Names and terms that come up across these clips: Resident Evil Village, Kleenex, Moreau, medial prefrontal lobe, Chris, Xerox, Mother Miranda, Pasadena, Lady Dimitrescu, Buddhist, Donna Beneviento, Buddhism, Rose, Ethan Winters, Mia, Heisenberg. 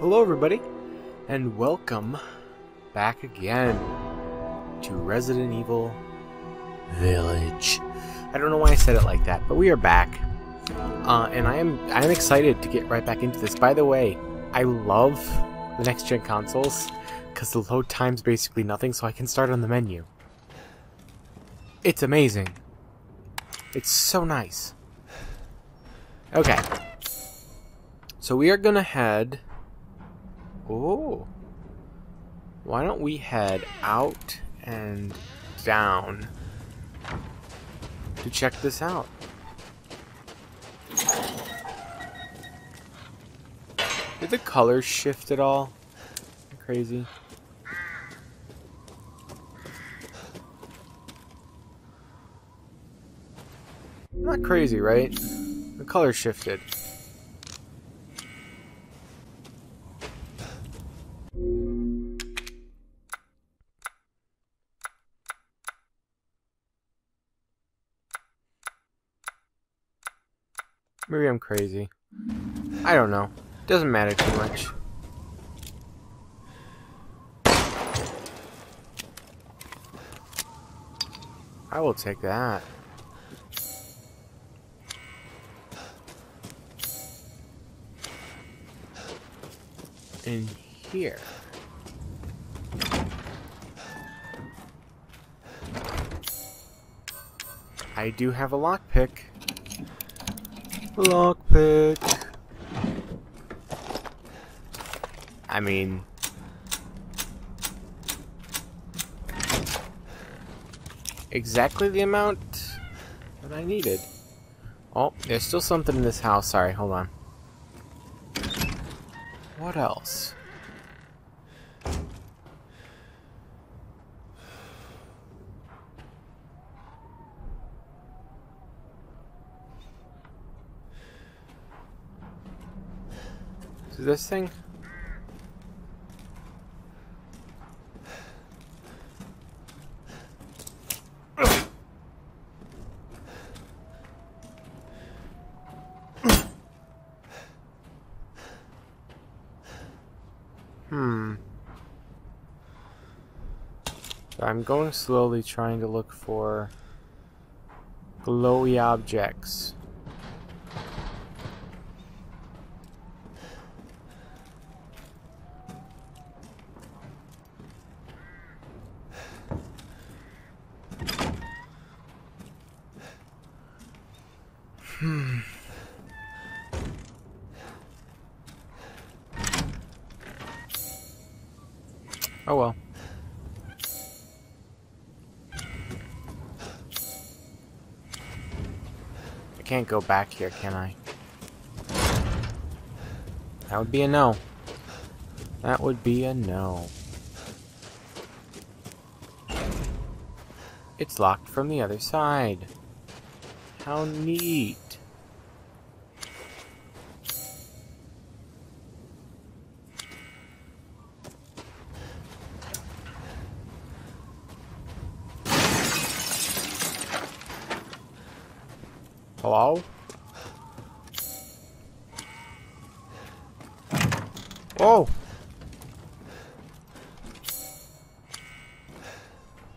Hello everybody, and welcome back again to Resident Evil Village. I don't know why I said it like that, but we are back. And I'm excited to get right back into this. By the way, I love the next-gen consoles, because the load time's basically nothing, so I can start on the menu. It's amazing. It's so nice. Okay. So we are gonna head... Oh. Why don't we head out and down to check this out? Did the colors shift at all? Crazy. Not crazy, right? The color shifted. Maybe I'm crazy. I don't know. Doesn't matter too much. I will take that. In here. I do have a lockpick. Lockpick. I mean, exactly the amount that I needed. Oh, there's still something in this house. Sorry, hold on. What else? Is this thing? I'm going slowly, trying to look for glowy objects. Oh well. Can't go back here, can I? That would be a no. That would be a no. It's locked from the other side. How neat. Hello? Whoa!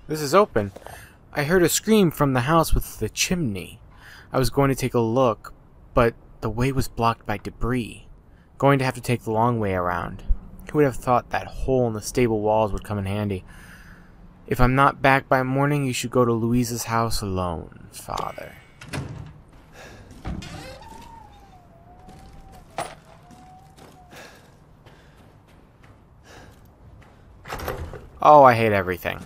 This is open. I heard a scream from the house with the chimney. I was going to take a look, but the way was blocked by debris. Going to have to take the long way around. Who would have thought that hole in the stable walls would come in handy? If I'm not back by morning, you should go to Louisa's house alone, Father. Oh, I hate everything.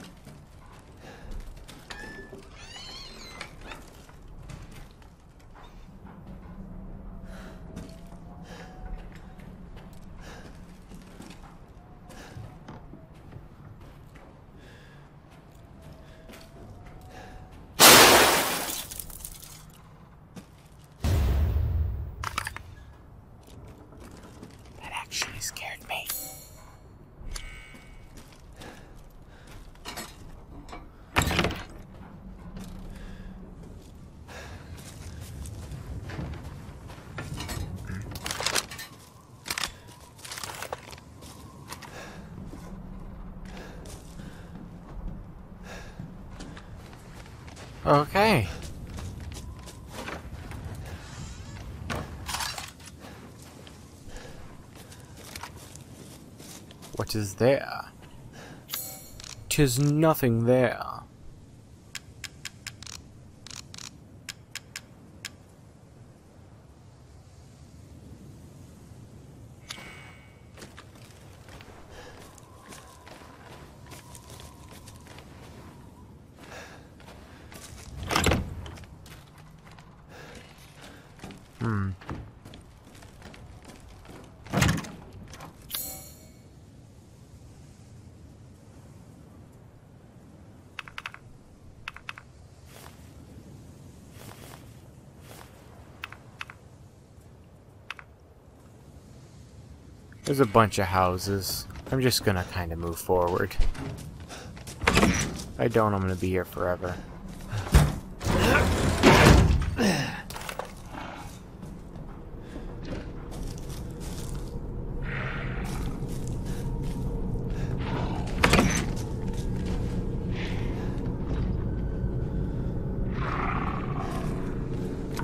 That actually scared me. Okay. What is there? 'Tis nothing there. There's a bunch of houses. I'm just gonna kind of move forward. If I don't, I'm gonna be here forever.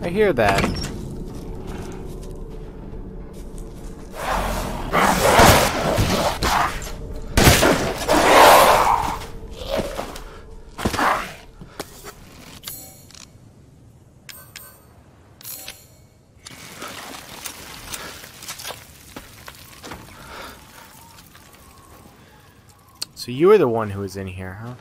I hear that. So you were the one who was in here, huh?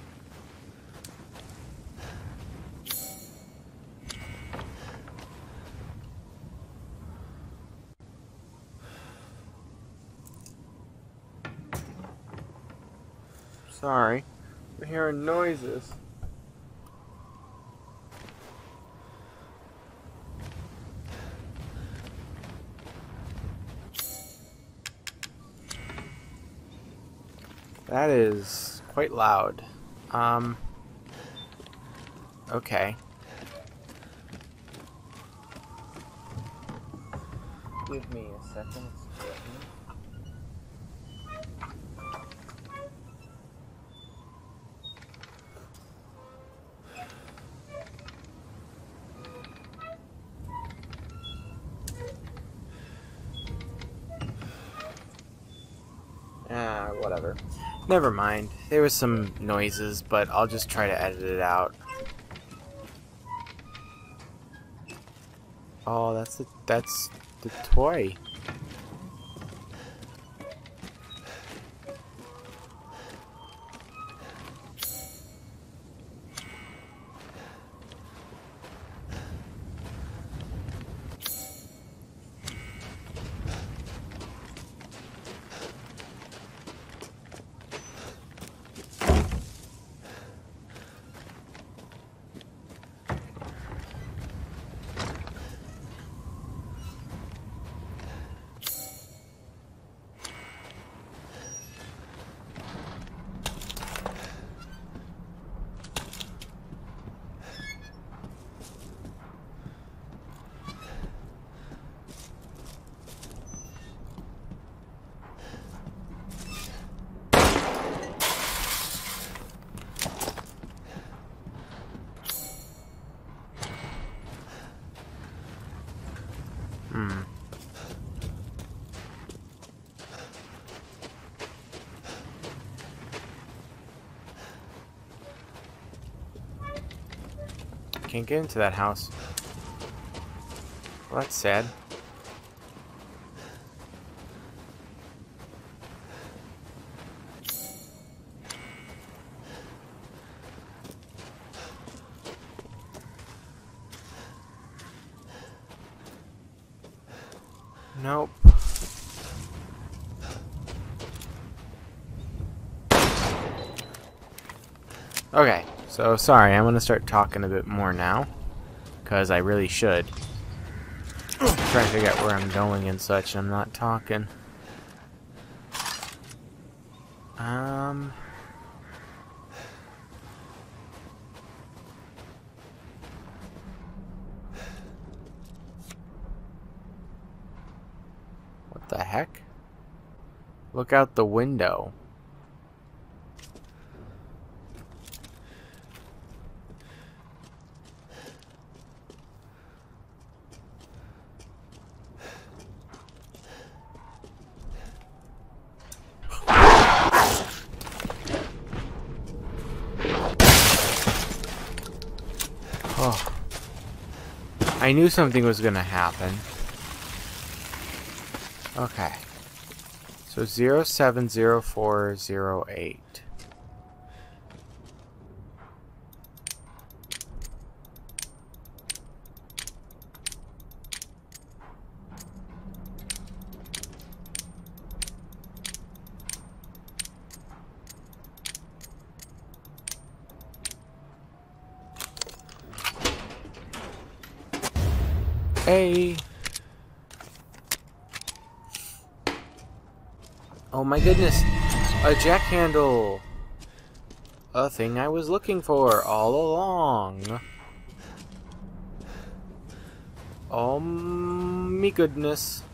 Sorry. We're hearing noises. That is quite loud. Okay. Give me a second. Whatever. Never mind. There was some noises, but I'll just try to edit it out. Oh, that's the toy. Can't get into that house. Well, that's sad. Nope. Okay. So, sorry, I'm going to start talking a bit more now, because I really should. I'm trying to figure out where I'm going and such, and I'm not talking. What the heck? Look out the window. I knew something was gonna happen. Okay. So 070408. Hey. Oh my goodness, a jack handle! A thing I was looking for all along. Oh me goodness.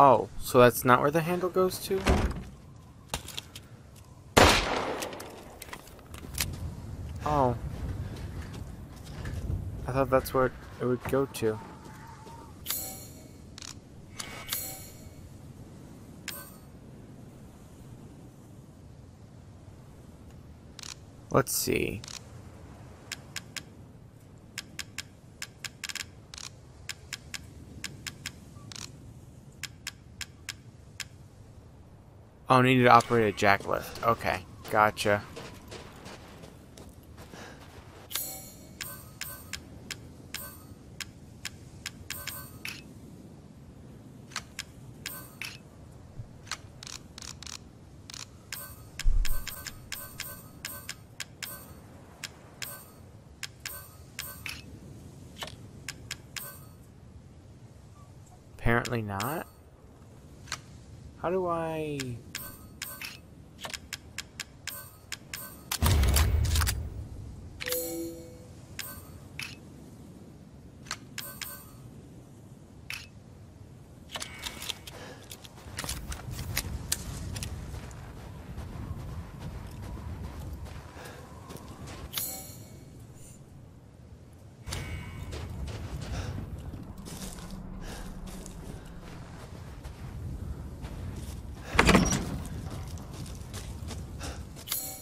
Oh, so that's not where the handle goes to? Oh. I thought that's where it would go to. Let's see. Oh, needed to operate a jack lift. Okay, gotcha. Apparently not. How do I...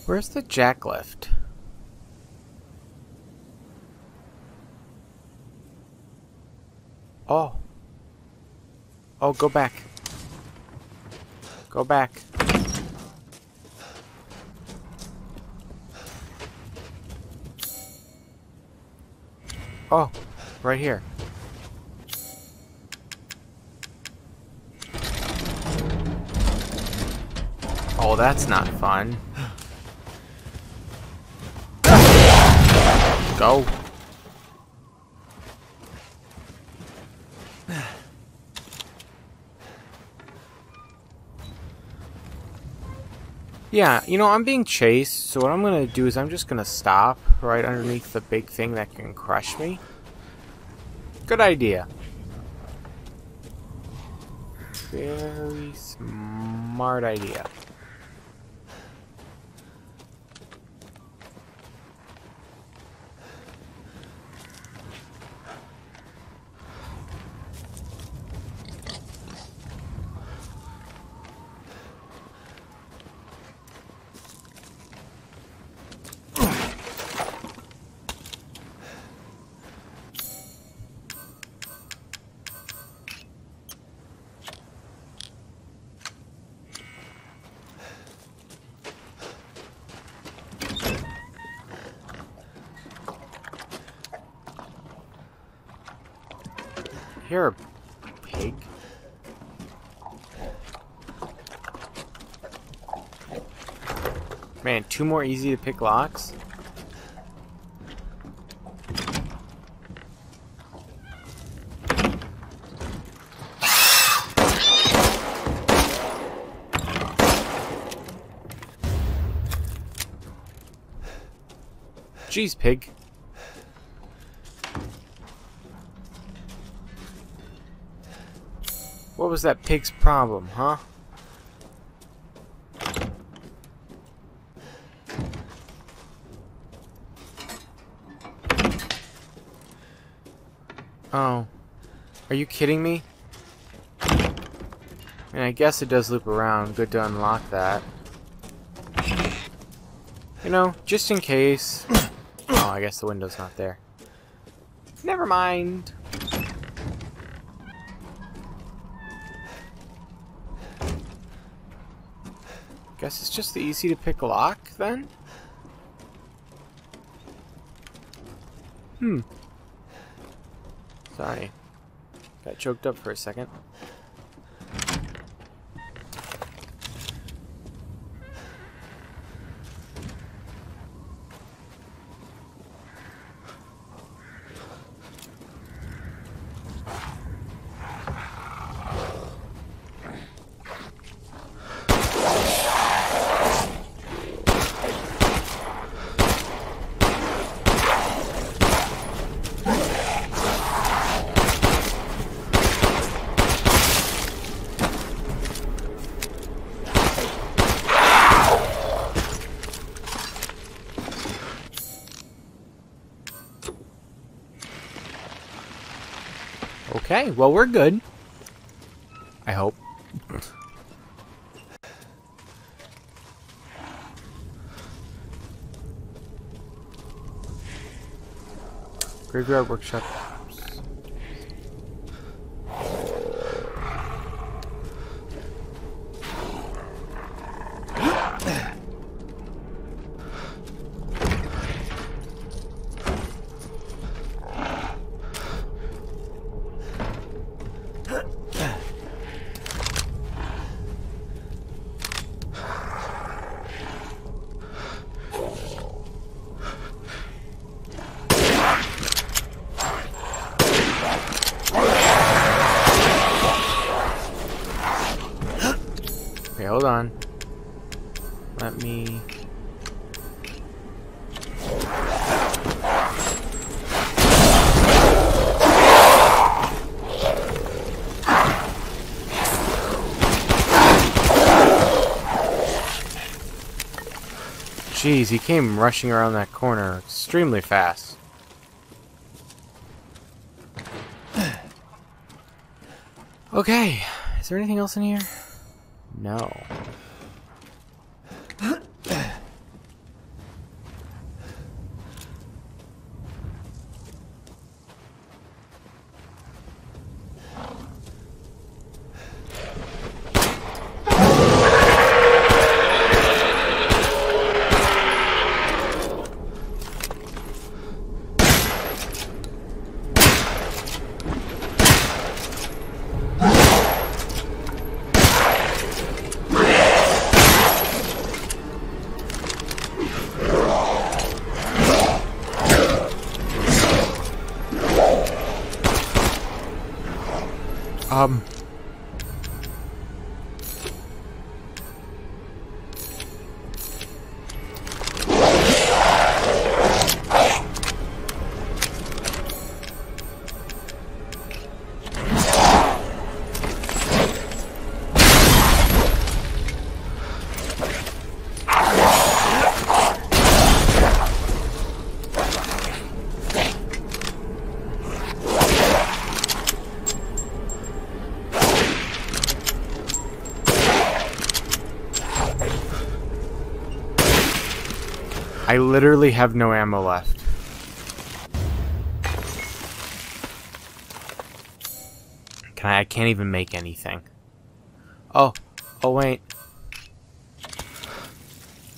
Where's the jack lift? Oh. Oh, go back. Go back. Oh, right here. Oh, that's not fun. Go. Yeah, you know, I'm being chased, so what I'm gonna do is I'm just gonna stop right underneath the big thing that can crush me. Good idea. Very smart idea. Here, pig. Man, two more easy to pick locks? Jeez, pig. What was that pig's problem, huh? Oh. Are you kidding me? And I guess it does loop around. Good to unlock that. You know, just in case. Oh, I guess the window's not there. Never mind. Guess it's just the easy to pick lock then? Hmm. Sorry. Got choked up for a second. Okay, well, we're good. I hope. Graveyard workshop. Hold on. Let me... Jeez, he came rushing around that corner extremely fast. Okay, is there anything else in here? No. I literally have no ammo left. I can't even make anything. Oh wait.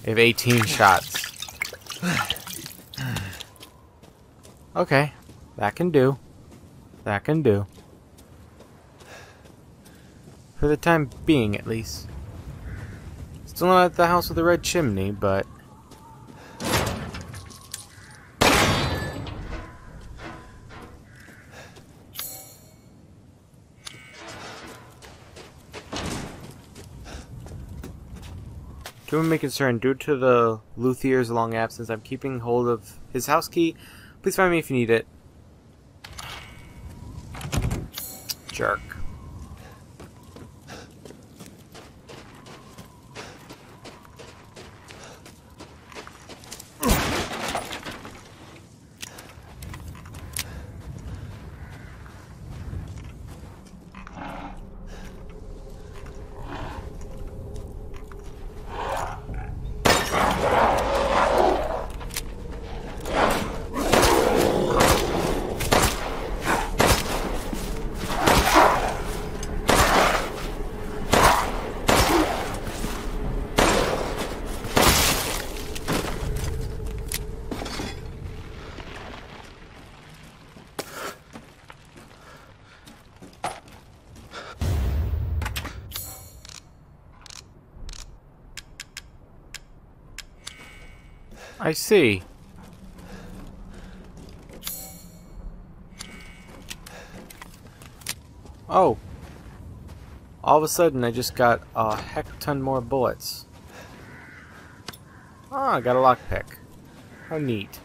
I have 18 shots. Okay, that can do. That can do. For the time being, at least. Still not at the house with the red chimney, but whom may concern, due to the Luthier's long absence, I'm keeping hold of his house key. Please find me if you need it. Jerk. I see. Oh. All of a sudden, I just got a heck ton more bullets. Ah, I got a lockpick. How neat.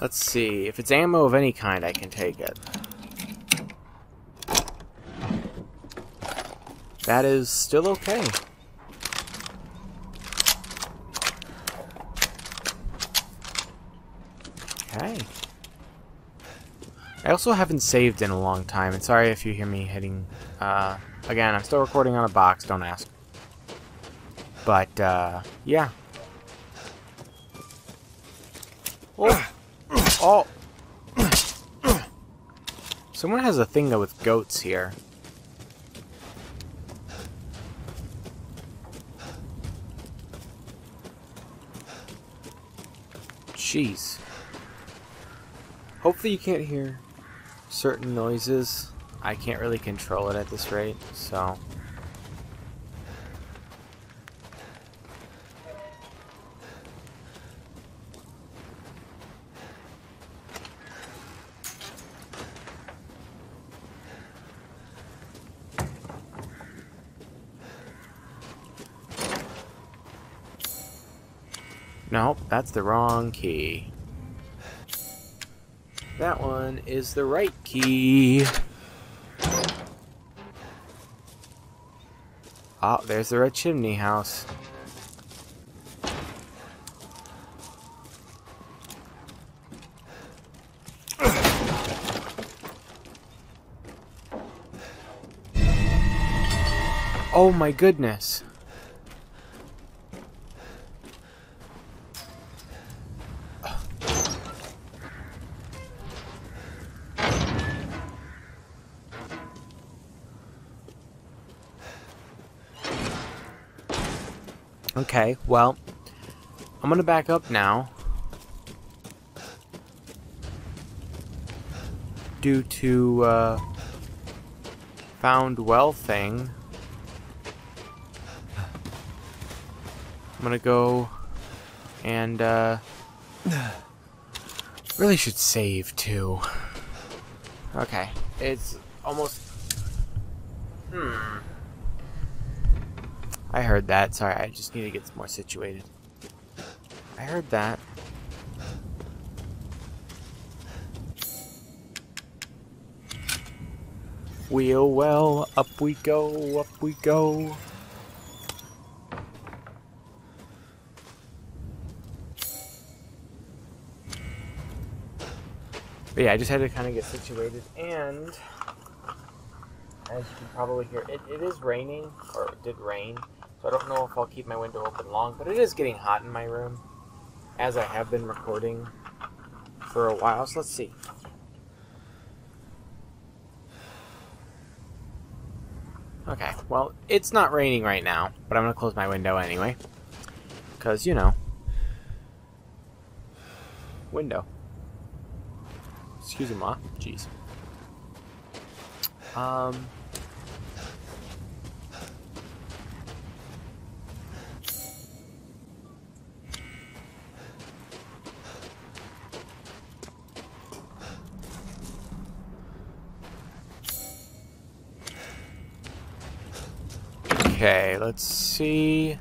Let's see, if it's ammo of any kind, I can take it. That is still okay. Okay. I also haven't saved in a long time, and sorry if you hear me hitting... again, I'm still recording on a box, don't ask. But, yeah. Oh. Oh! Someone has a thing with goats here. Jeez. Hopefully you can't hear certain noises. I can't really control it at this rate, so... Nope, that's the wrong key. That one is the right key. Oh, there's the red chimney house. Oh my goodness. Okay, well, I'm gonna back up now due to found well thing. I'm gonna go and really should save too. Okay, it's almost... I heard that. Sorry, I just need to get more situated. I heard that. Wheel well, up we go, up we go. But yeah, I just had to kind of get situated, and as you can probably hear, it is raining, or it did rain. So I don't know if I'll keep my window open long, but it is getting hot in my room, as I have been recording for a while, so let's see. Okay, well, it's not raining right now, but I'm going to close my window anyway. Because, you know. Window. Excuse me, Ma. Jeez. Okay, let's see.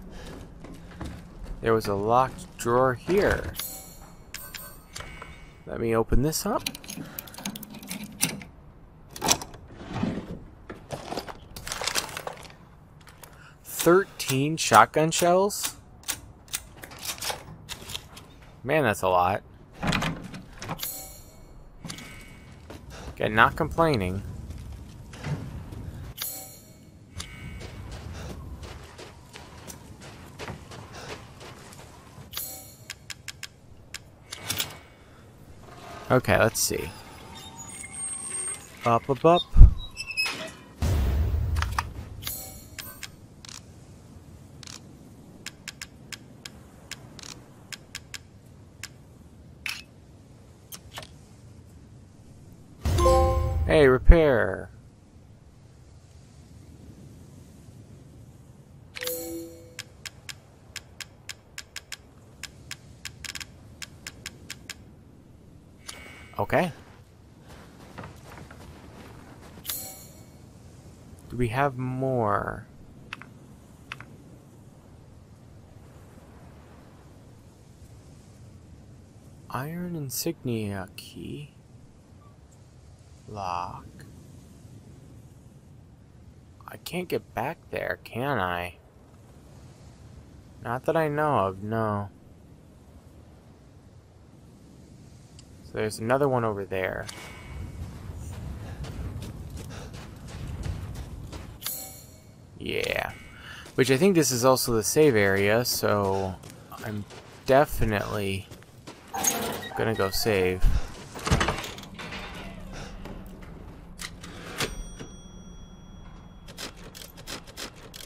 There was a locked drawer here. Let me open this up. Thirteen shotgun shells? Man, that's a lot. Okay, not complaining. Okay, let's see. Up. Hey, repair. Okay. Do we have more? Iron insignia key. Lock. I can't get back there, can I? Not that I know of, no. There's another one over there. Yeah. Which I think this is also the save area, so I'm definitely gonna go save.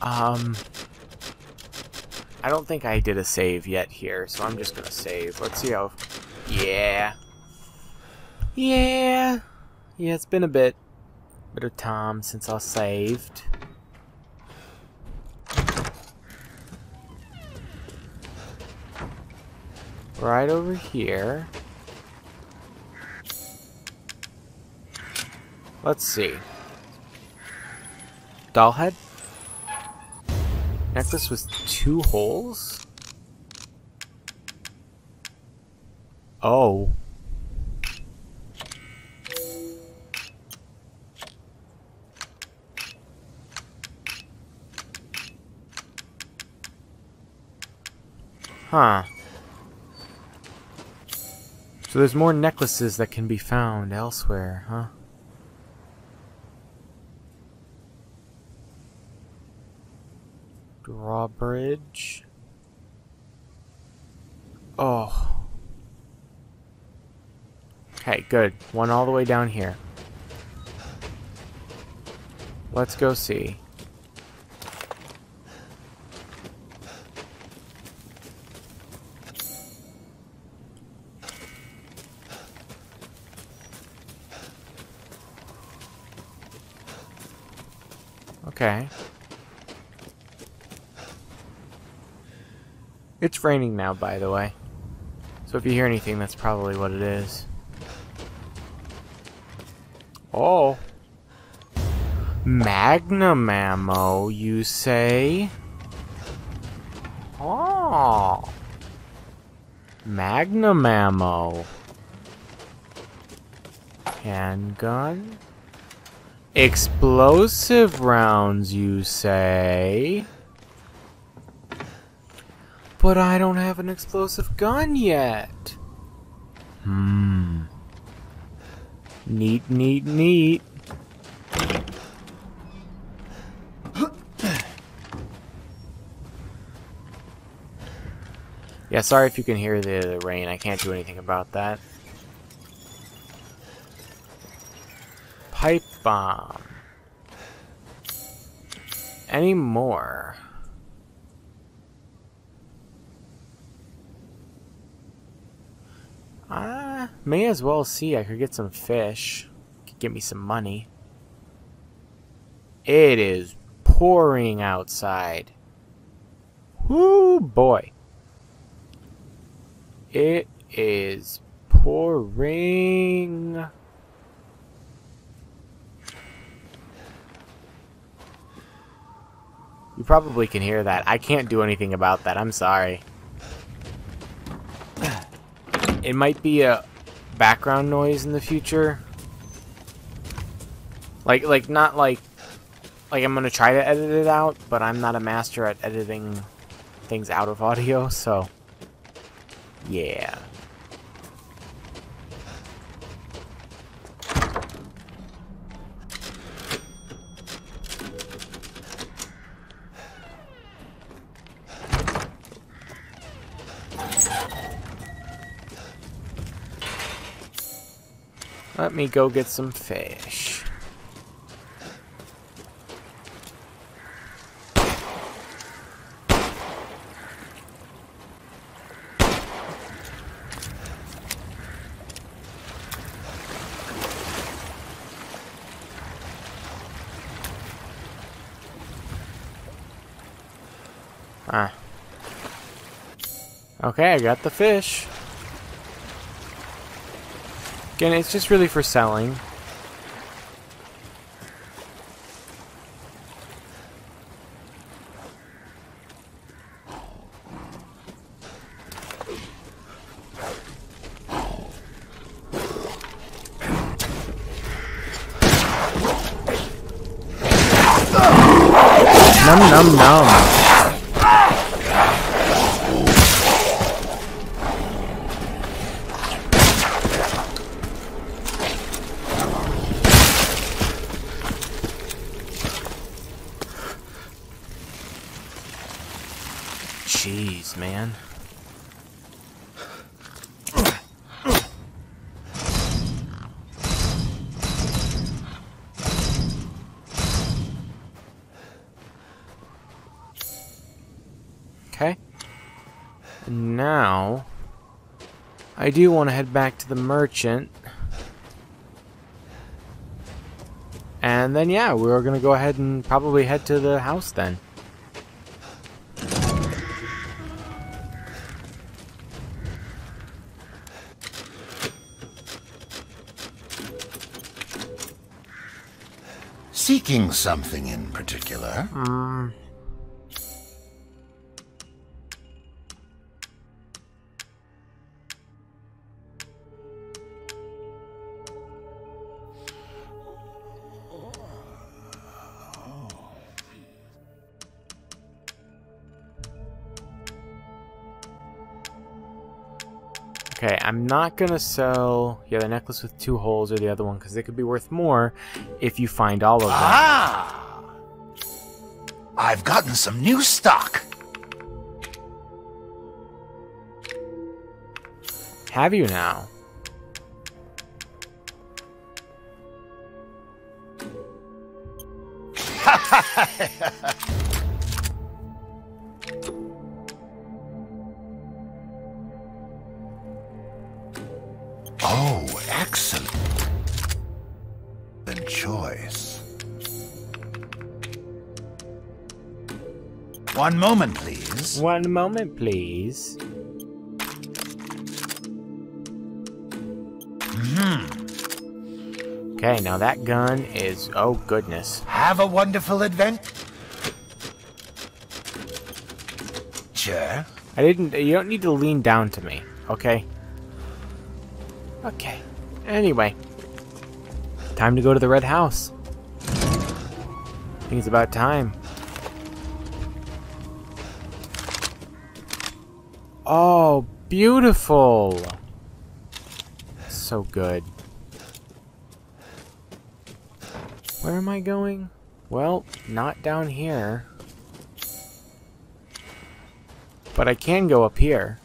I don't think I did a save yet here, so I'm just gonna save. Let's see how... Yeah. Yeah, it's been a bit of time since I saved. Right over here. Let's see. Doll head? Necklace with 2 holes? Oh. Huh. So there's more necklaces that can be found elsewhere, huh? Drawbridge. Oh. Okay, good. One all the way down here. Let's go see. Okay. It's raining now, by the way. So if you hear anything, that's probably what it is. Oh. Magnum ammo, you say? Oh. Magnum ammo. Handgun. Explosive rounds, you say? But I don't have an explosive gun yet. Neat. Yeah, sorry if you can hear the rain. I can't do anything about that. Pipe bomb. any more. May as well see. I could get some fish. Could get me some money. It is pouring outside. Whoo boy. It is pouring. You probably can hear that. I can't do anything about that. I'm sorry. It might be a background noise in the future. Like not like... Like, I'm going to try to edit it out, but I'm not a master at editing things out of audio, so... Yeah. Let me go get some fish. Ah. Okay, I got the fish. Again, it's just really for selling. Nom nom nom. Jeez, man. Okay. And now, I do want to head back to the merchant. And then, yeah, we're going to go ahead and probably head to the house then. Seeking something in particular? Okay, I'm not gonna sell the necklace with two holes or the other one because they could be worth more if you find all of them. Ah! I've gotten some new stock. Have you now? One moment, please. One moment, please. Okay, now that gun is... Oh, goodness. Have a wonderful adventure. I didn't... You don't need to lean down to me, okay? Okay. Anyway. Time to go to the Red House. I think it's about time. Oh, beautiful. So good. Where am I going? Well, not down here. But I can go up here.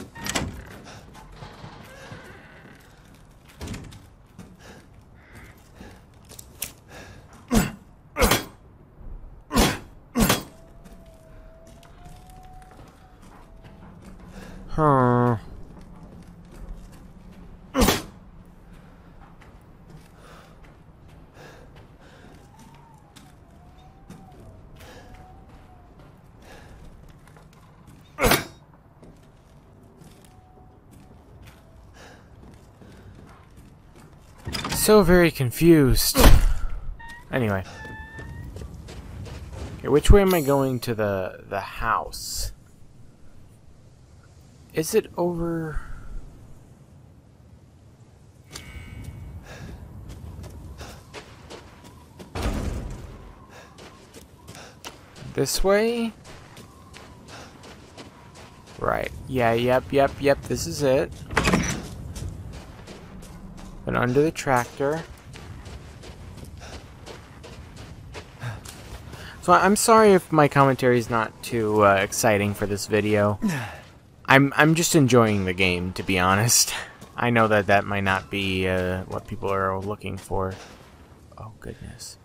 Huh. So very confused. Anyway. Okay, which way am I going to the house? Is it over? This way? Right. Yeah, yep, this is it. And under the tractor. So I'm sorry if my commentary is not too exciting for this video. I'm just enjoying the game, to be honest. I know that that might not be what people are looking for. Oh goodness.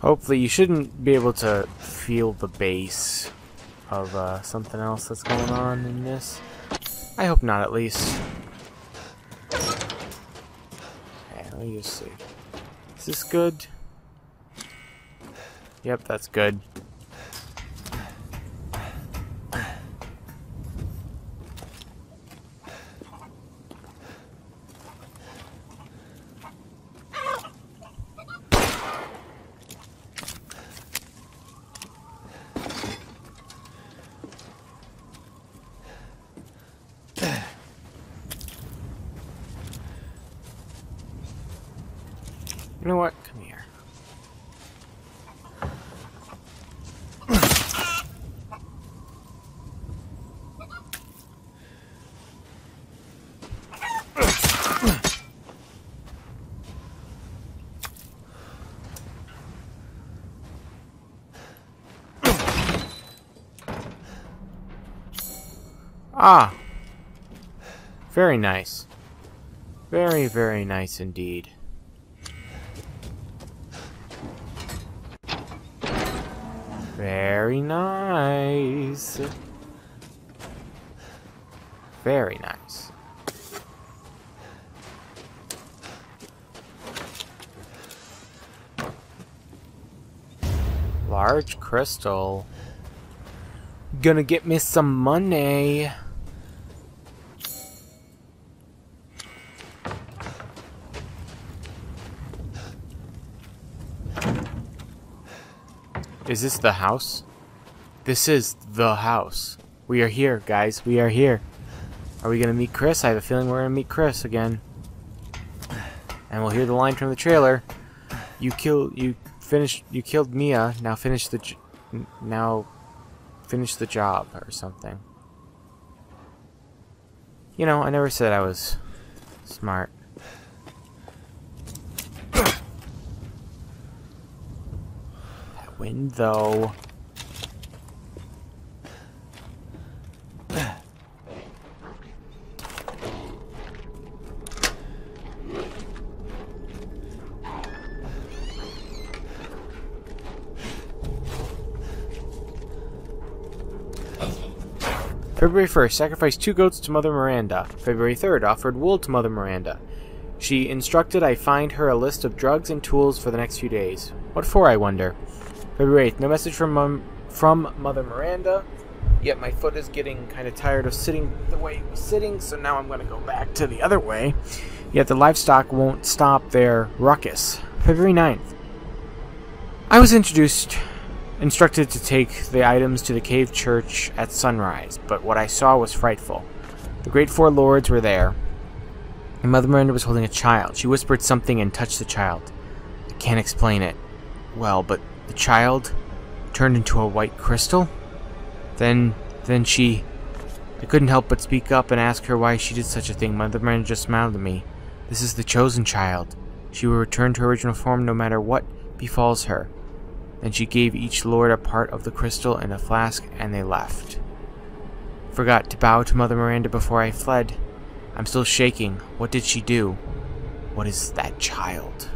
Hopefully you shouldn't be able to feel the bass of something else that's going on in this. I hope not, at least. Okay, let me just see. Is this good? Yep, that's good. You know what? Come here. Ah. Very nice. Very, very nice indeed. Very nice. Very nice. Large crystal. Gonna get me some money. Is this the house? This is the house. We are here, guys. We are here. Are we gonna meet Chris? I have a feeling we're gonna meet Chris again. And we'll hear the line from the trailer. You killed Mia. Now finish the job or something. You know, I never said I was smart. Wind, though. February 1st, sacrificed 2 goats to Mother Miranda. February 3rd, offered wool to Mother Miranda. She instructed I find her a list of drugs and tools for the next few days. What for, I wonder? February 8th, no message from Mother Miranda, yet my foot is getting kind of tired of sitting the way it was sitting, so now I'm going to go back to the other way, yet the livestock won't stop their ruckus. February 9th, I was instructed to take the items to the cave church at sunrise, but what I saw was frightful. The great 4 lords were there, and Mother Miranda was holding a child. She whispered something and touched the child. I can't explain it well, but the child turned into a white crystal. Then she... I couldn't help but speak up and ask her why she did such a thing. Mother Miranda just smiled at me. This is the chosen child. She will return to her original form no matter what befalls her. Then she gave each lord a part of the crystal and a flask, and they left. Forgot to bow to Mother Miranda before I fled. I'm still shaking. What did she do? What is that child?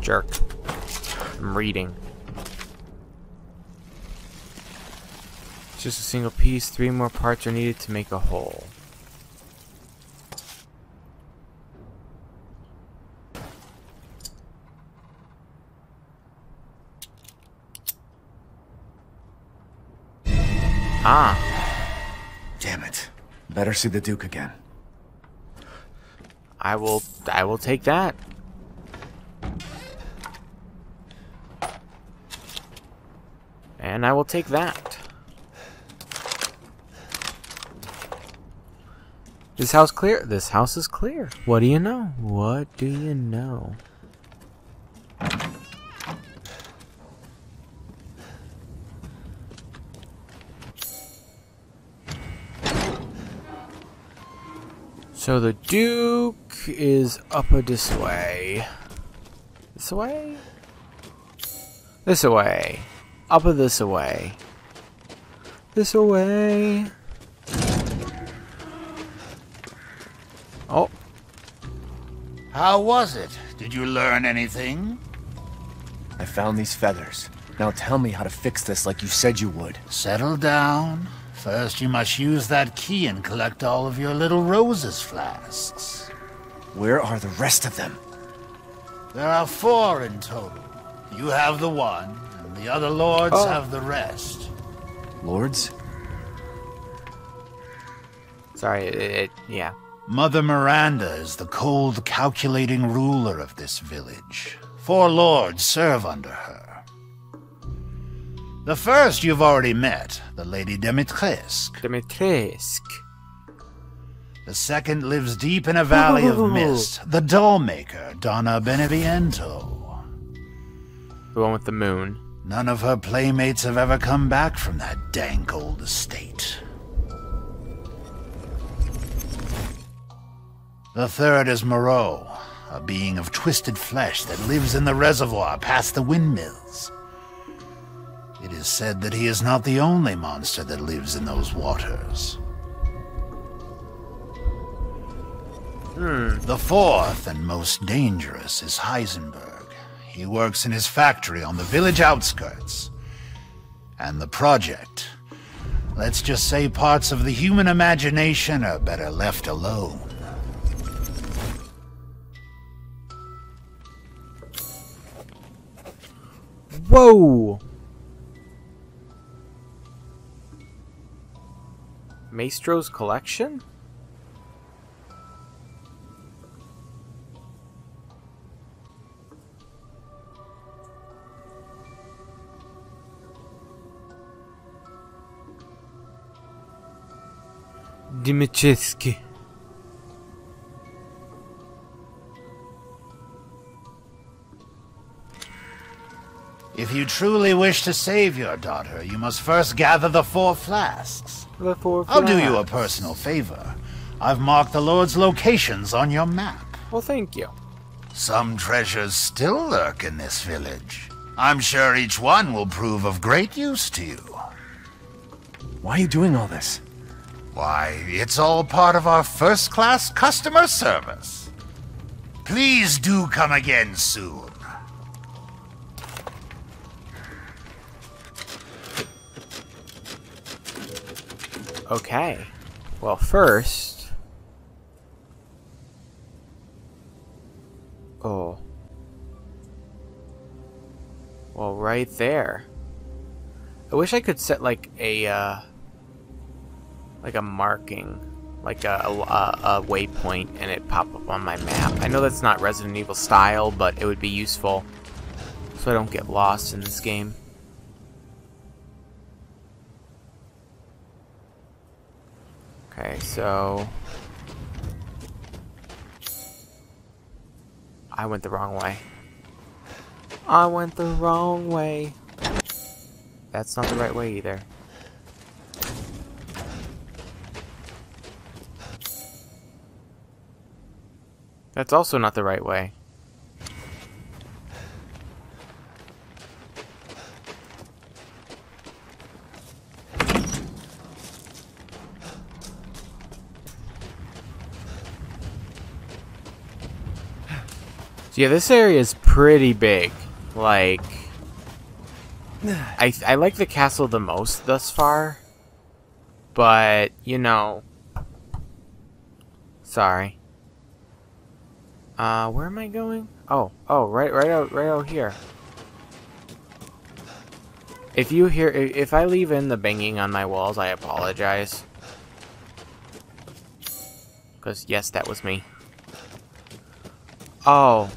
Jerk. I'm reading. It's just a single piece. 3 more parts are needed to make a whole. Ah. Damn it. Better see the Duke again. I will take that. And I will take that. This house clear? This house is clear. What do you know? What do you know? So the Duke is up a this way. This way? This way. Up a this way. This way. Oh. How was it? Did you learn anything? I found these feathers. Now tell me how to fix this like you said you would. Settle down. First, you must use that key and collect all of your little Rose's flasks. Where are the rest of them? There are 4 in total. You have the one, and the other lords have the rest. Lords? Sorry, yeah. Mother Miranda is the cold, calculating ruler of this village. 4 lords serve under her. The first you've already met, the Lady Dimitrescu. The second lives deep in a valley of mist, the dollmaker, Donna Beneviento. The one with the moon. None of her playmates have ever come back from that dank old estate. The third is Moreau, a being of twisted flesh that lives in the reservoir past the windmills. It is said that he is not the only monster that lives in those waters. The fourth and most dangerous is Heisenberg. He works in his factory on the village outskirts. And the project. Let's just say parts of the human imagination are better left alone. Whoa! Maestro's collection? Dimitrescu. If you truly wish to save your daughter, you must first gather the 4 flasks. I'll do you a personal favor. I've marked the Lord's locations on your map. Well, thank you. Some treasures still lurk in this village. I'm sure each one will prove of great use to you. Why are you doing all this? Why, it's all part of our first-class customer service. Please do come again soon. Okay, well first, well right there. I wish I could set like a marking, like a waypoint and it pop up on my map. I know that's not Resident Evil style, but it would be useful so I don't get lost in this game. Okay, so I went the wrong way. I went the wrong way. That's not the right way either. That's also not the right way. So yeah, this area is pretty big. Like, I like the castle the most thus far, but, you know, sorry. Where am I going? Oh, right out here. If you hear, if I leave in the banging on my walls, I apologize. 'Cause yes, that was me. Oh.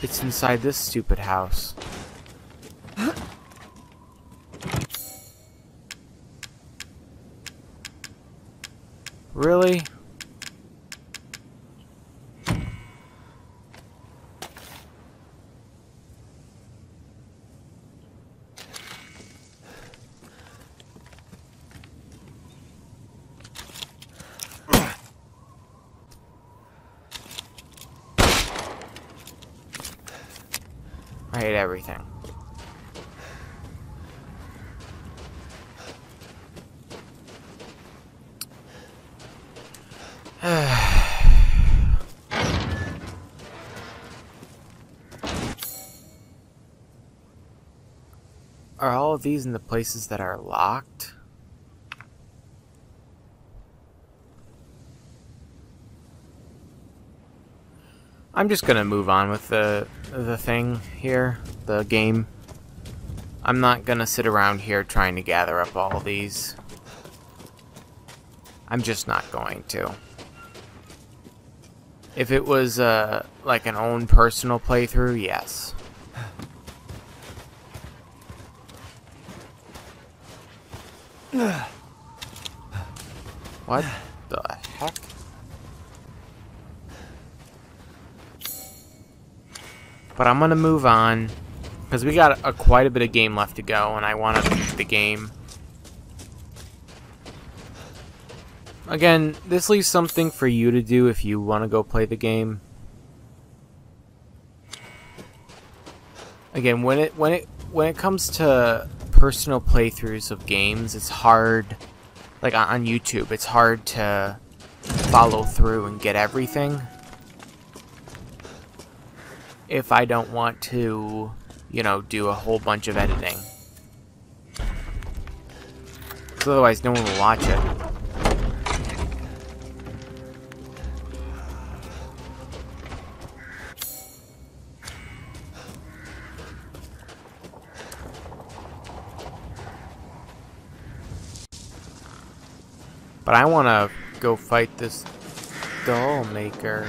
It's inside this stupid house. Really? I hate everything. Are all of these in the places that are locked? I'm just gonna move on with the thing here, the game. I'm not gonna sit around here trying to gather up all these. I'm just not going to. If it was like an own personal playthrough, yes. What the heck? But I'm gonna move on, because we got quite a bit of game left to go, and I want to beat the game. Again, this leaves something for you to do if you want to go play the game. Again, when it comes to personal playthroughs of games, it's hard. Like on YouTube, it's hard to follow through and get everything if I don't want to, you know, do a whole bunch of editing. Because otherwise no one will watch it. But I want to go fight this doll maker.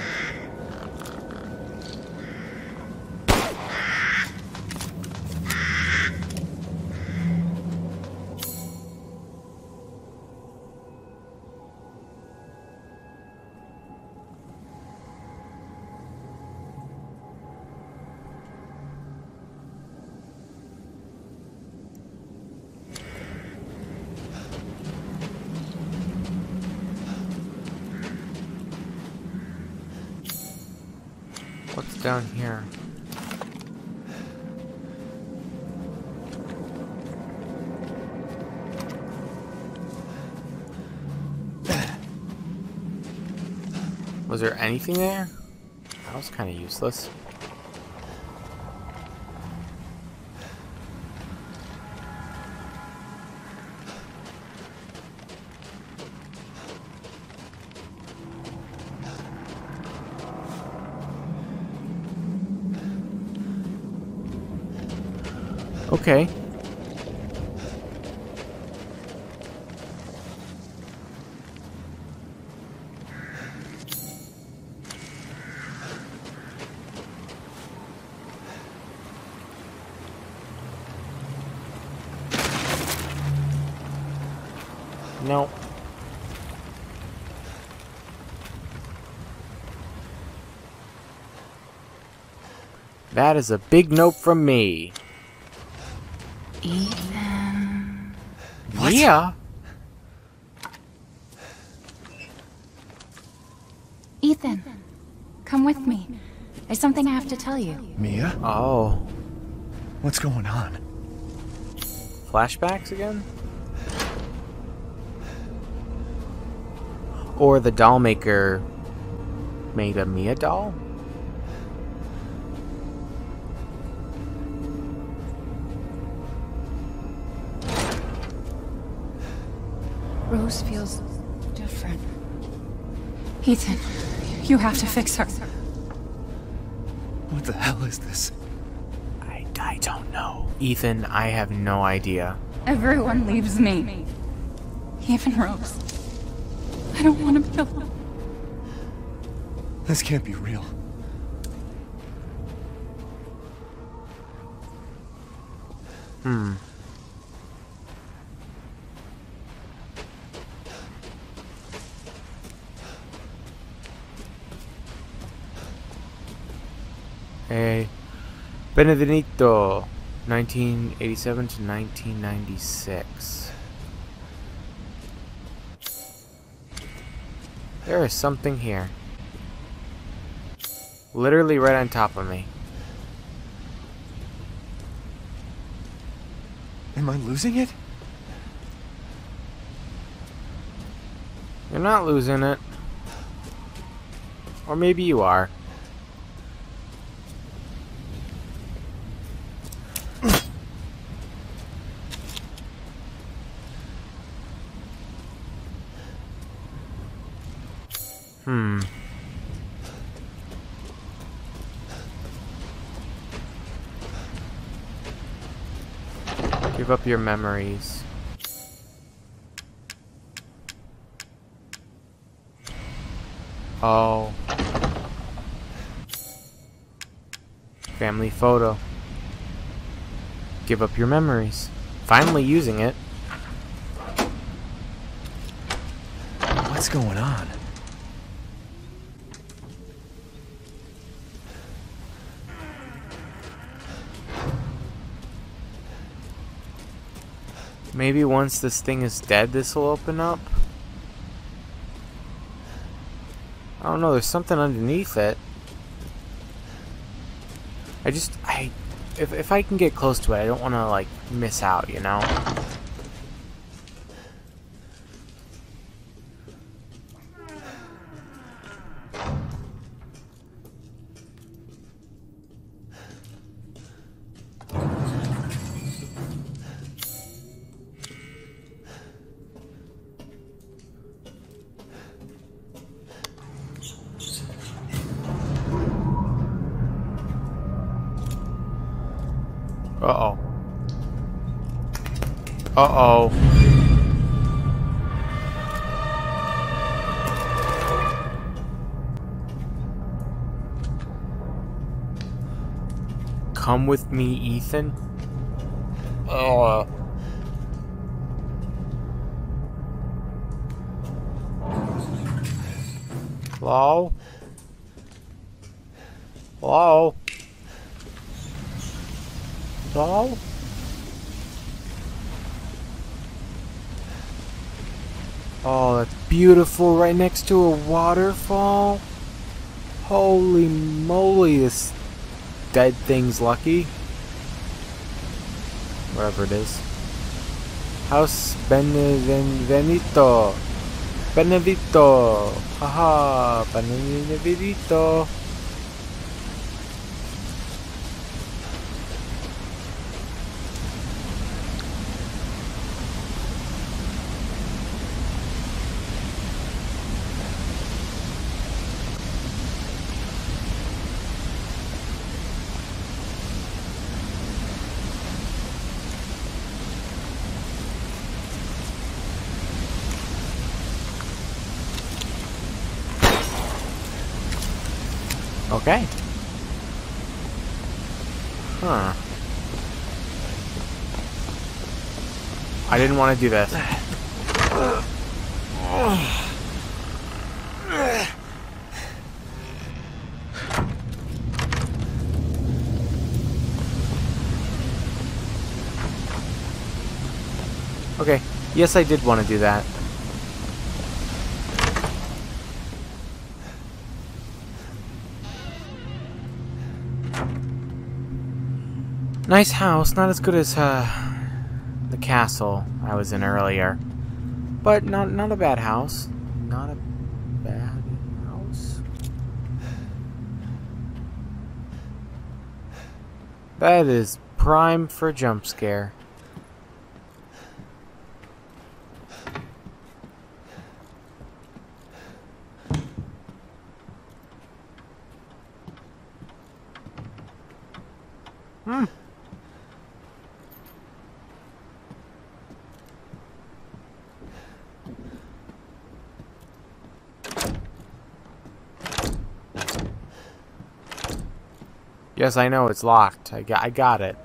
Down here. Was there anything there? That was kind of useless. Okay. Nope. That is a big nope from me. Ethan. Mia? Ethan, come with me. There's something I have to tell you. Mia? Oh. What's going on? Flashbacks again? Or the doll maker made a Mia doll? Rose feels different. Ethan, you have to fix her. What the hell is this? I don't know. Ethan, I have no idea. Everyone leaves me. Even Rose. I don't want to kill them. This can't be real. Hmm. Hey, Beneviento, 1987 to 1996. There is something here. Literally right on top of me. Am I losing it? You're not losing it. Or maybe you are. Give up your memories. Oh. Family photo. Give up your memories. Finally using it. What's going on? Maybe once this thing is dead, this will open up? I don't know, there's something underneath it. If I can get close to it, I don't want to, like, miss out, you know? Uh-oh. Uh-oh. Come with me, Ethan. Oh. Hello? Hello? Doll? Oh, that's beautiful, right next to a waterfall. Holy moly, this dead thing's lucky. Whatever it is. House Beneviento. Beneviento. Haha, Beneviento. Okay. Huh. I didn't want to do this. Okay. Yes, I did want to do that. Nice house, not as good as the castle I was in earlier, but not a bad house. Not a bad house. That is prime for a jump scare. Yes, I know it's locked. I got it.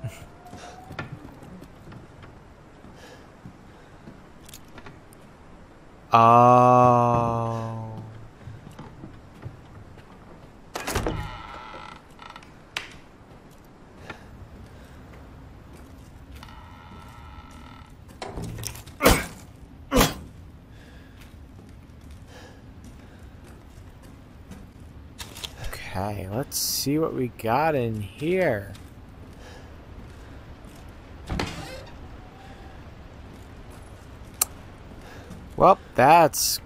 Oh. Okay, let's see what we got in here. Well, that's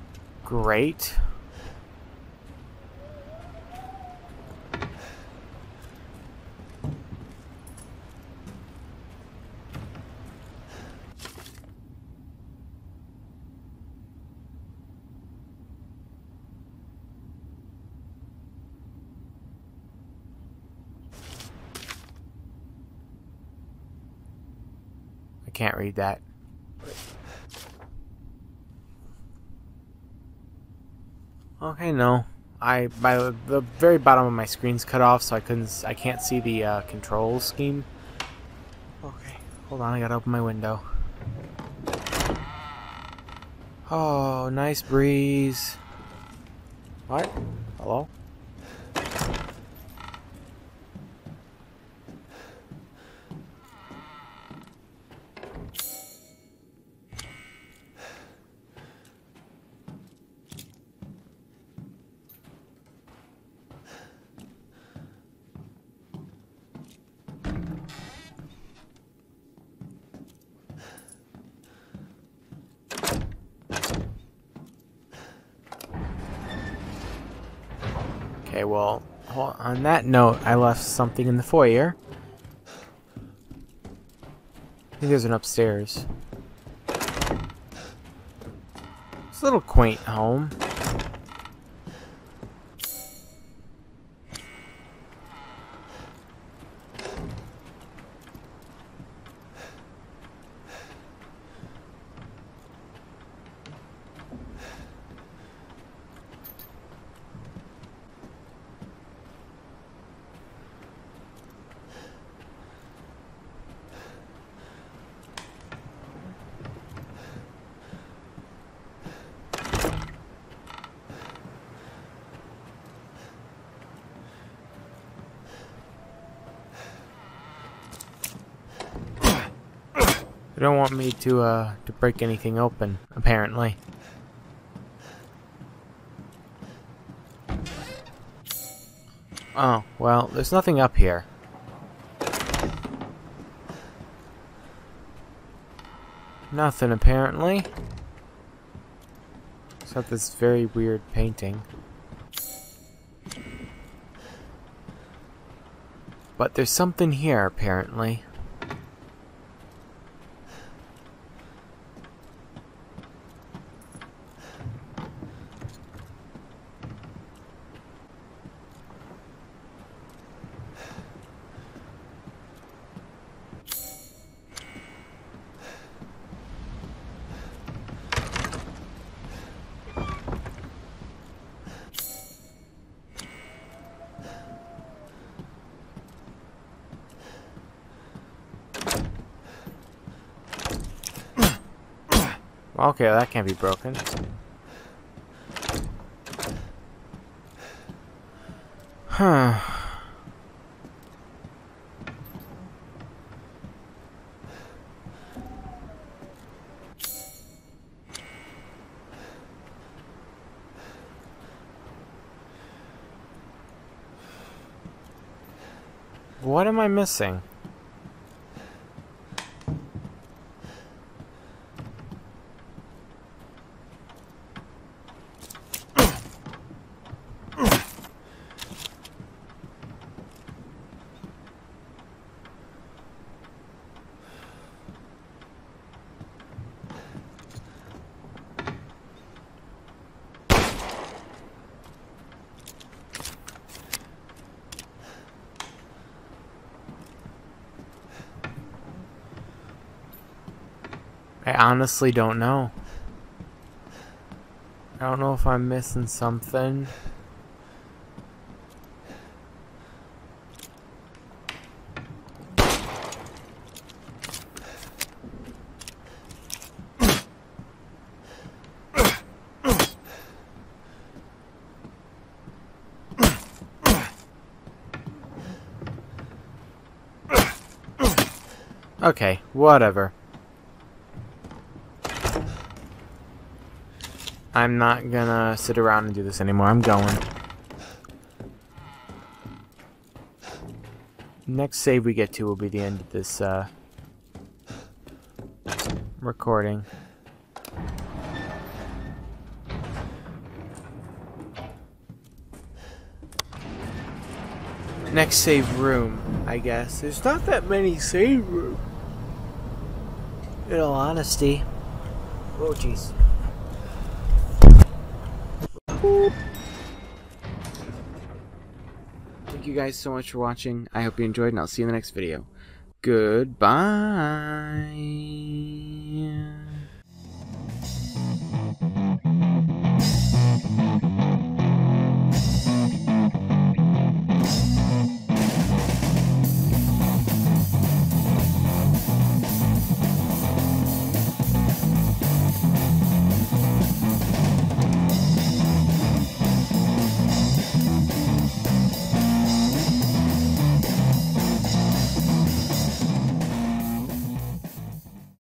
great. Can't read that. Okay, no. The very bottom of my screen's cut off, so I can't see the control scheme. Okay, hold on. I gotta open my window. Oh, nice breeze. What? Hello? Okay, well, on that note, I left something in the foyer. I think there's an upstairs. It's a little quaint home. They don't want me to break anything open, apparently. Oh, well, there's nothing up here. Nothing, apparently. Except this very weird painting. But there's something here, apparently. Okay, that can't be broken. Huh. What am I missing? I honestly don't know. I don't know if I'm missing something. Okay, whatever. I'm not gonna sit around and do this anymore. I'm going. Next save we get to will be the end of this recording. Next save room, I guess. There's not that many save rooms. In all honesty. Oh, jeez. Thank you guys so much for watching. I hope you enjoyed, and I'll see you in the next video. Goodbye.